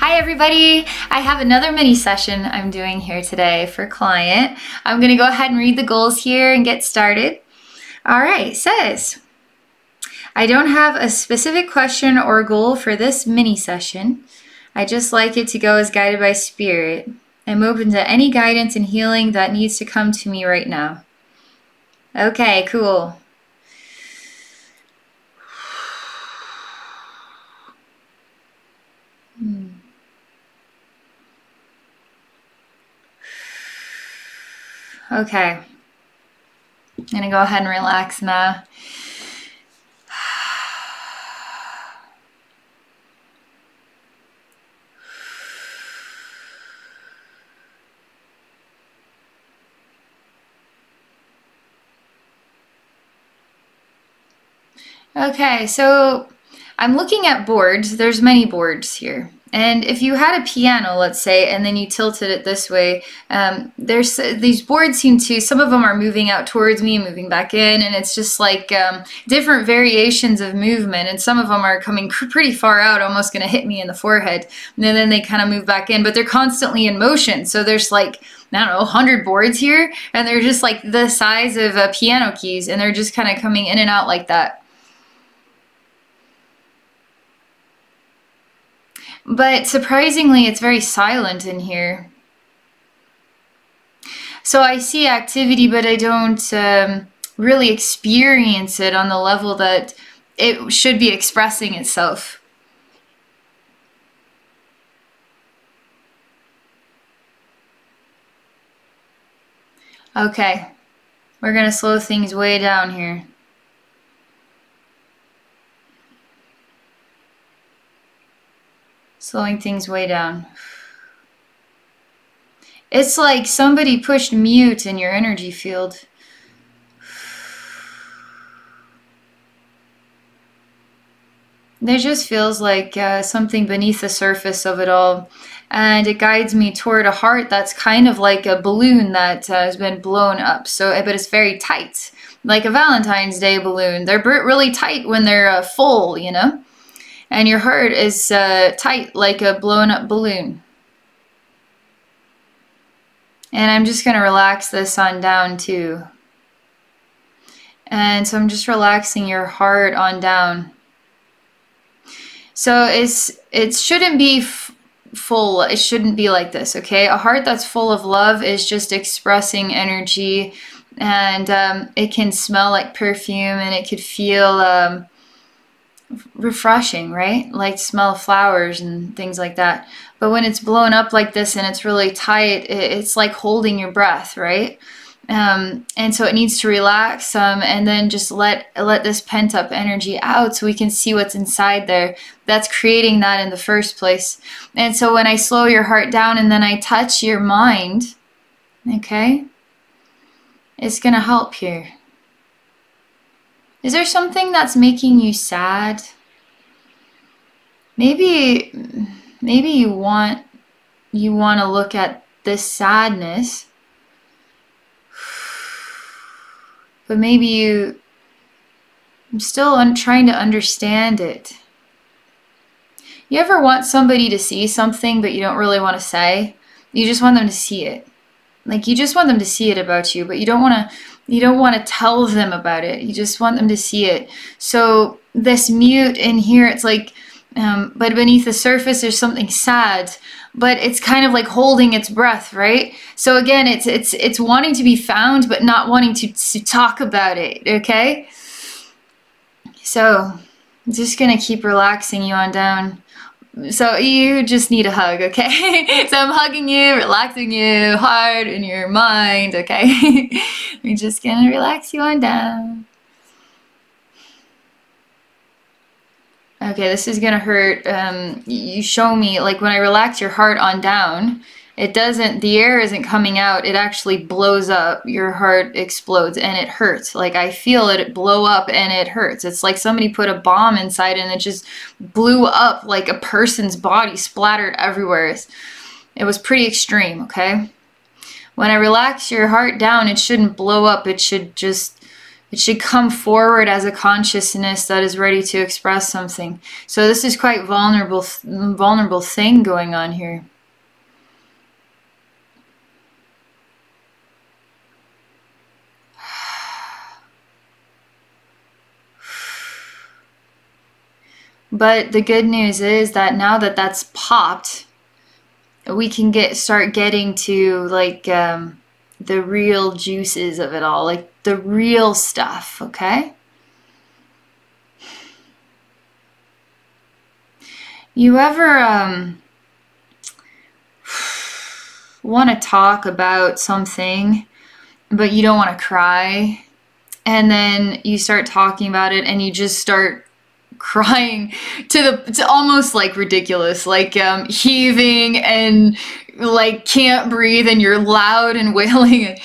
Hi everybody, I have another mini session I'm doing here today for a client. I'm gonna go ahead and read the goals here and get started. All right, it says, I don't have a specific question or goal for this mini session. I just like it to go as guided by spirit. I'm open to any guidance and healing that needs to come to me right now. Okay, cool. Okay, I'm gonna go ahead and relax now. Okay, so I'm looking at boards. There's many boards here. And if you had a piano, let's say, and then you tilted it this way, there's these boards seem to, some of them are moving out towards me and moving back in, and it's just like different variations of movement, and some of them are coming pretty far out, almost going to hit me in the forehead, and then they kind of move back in, but they're constantly in motion, so there's like, I don't know, 100 boards here, and they're just like the size of piano keys, and they're just kind of coming in and out like that. But surprisingly, it's very silent in here. So I see activity, but I don't really experience it on the level that it should be expressing itself. Okay, we're gonna slow things way down here. Slowing things way down. It's like somebody pushed mute in your energy field. There just feels like something beneath the surface of it all. And it guides me toward a heart that's kind of like a balloon that has been blown up. So, but it's very tight, like a Valentine's Day balloon. They're really tight when they're full, you know? And your heart is tight like a blown up balloon. And I'm just going to relax this on down too. And so I'm just relaxing your heart on down. So it shouldn't be full. It shouldn't be like this, okay? A heart that's full of love is just expressing energy. And it can smell like perfume, and it could feel refreshing, right? Like smell of flowers and things like that. But when it's blown up like this and it's really tight, it's like holding your breath, right? And so it needs to relax some and then just let this pent up energy out so we can see what's inside there. That's creating that in the first place. And so when I slow your heart down and then I touch your mind, okay, it's gonna help here. Is there something that's making you sad? Maybe you want to look at this sadness, but maybe I'm still trying to understand it. You ever want somebody to see something, but you don't really want to say? You just want them to see it. Like you just want them to see it about you, but you don't want to tell them about it. You just want them to see it. So this mute in here, it's like, but beneath the surface, there's something sad, but it's kind of like holding its breath, right? So again, it's wanting to be found, but not wanting to talk about it, okay? So I'm just gonna keep relaxing you on down. So you just need a hug, okay? So I'm hugging you, relaxing you hard in your mind, okay? We're just gonna relax you on down. Okay, this is gonna hurt. You show me, like when I relax your heart on down, the air isn't coming out, it actually blows up. Your heart explodes and it hurts. Like I feel it blow up and it hurts. It's like somebody put a bomb inside and it just blew up like a person's body, splattered everywhere. It was pretty extreme, okay? When I relax your heart down, it shouldn't blow up. It should just It should come forward as a consciousness that is ready to express something. So this is quite vulnerable thing going on here. But the good news is that now that that's popped, we can start getting to like the real juices of it all, like the real stuff, okay? You ever want to talk about something, but you don't want to cry, and then you start talking about it and you just start crying to almost like ridiculous, like heaving and like can't breathe and you're loud and wailing.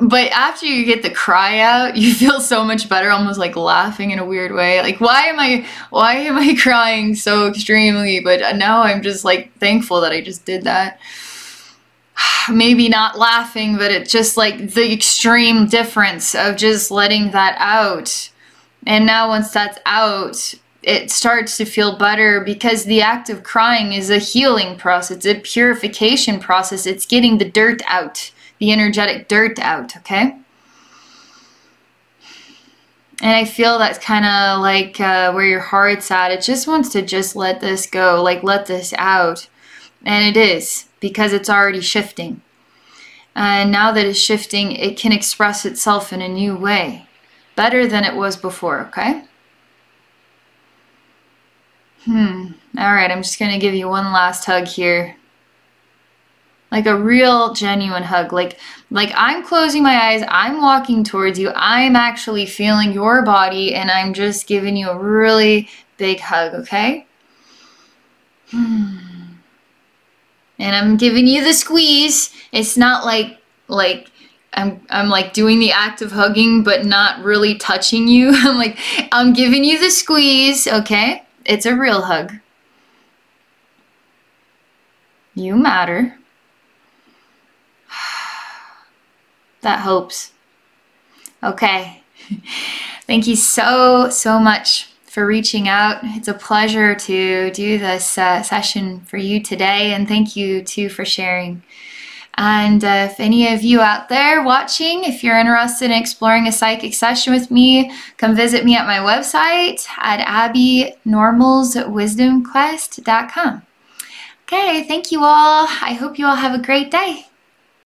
But after you get the cry out, you feel so much better, almost like laughing in a weird way. Like, why am I crying so extremely? But now I'm just like thankful that I just did that. Maybe not laughing, but it's just like the extreme difference of just letting that out. And now once that's out, it starts to feel better, because the act of crying is a healing process. It's a purification process. It's getting the dirt out, the energetic dirt out, okay? And I feel that's kind of like where your heart's at. It just wants to just let this go, like let this out. And it is, because it's already shifting. And now that it's shifting, it can express itself in a new way. Better than it was before, okay? Alright, I'm just gonna give you one last hug here. Like a real genuine hug. Like I'm closing my eyes, I'm walking towards you, I'm actually feeling your body, and I'm just giving you a really big hug, okay? And I'm giving you the squeeze. It's not like I'm like doing the act of hugging but not really touching you. I'm giving you the squeeze, okay? It's a real hug. You matter. That helps. Okay. Thank you so much for reaching out. It's a pleasure to do this session for you today, and thank you too for sharing. And if any of you out there watching, if you're interested in exploring a psychic session with me, come visit me at my website at AbbeyNormalsWisdomQuest.com. Okay, thank you all. I hope you all have a great day.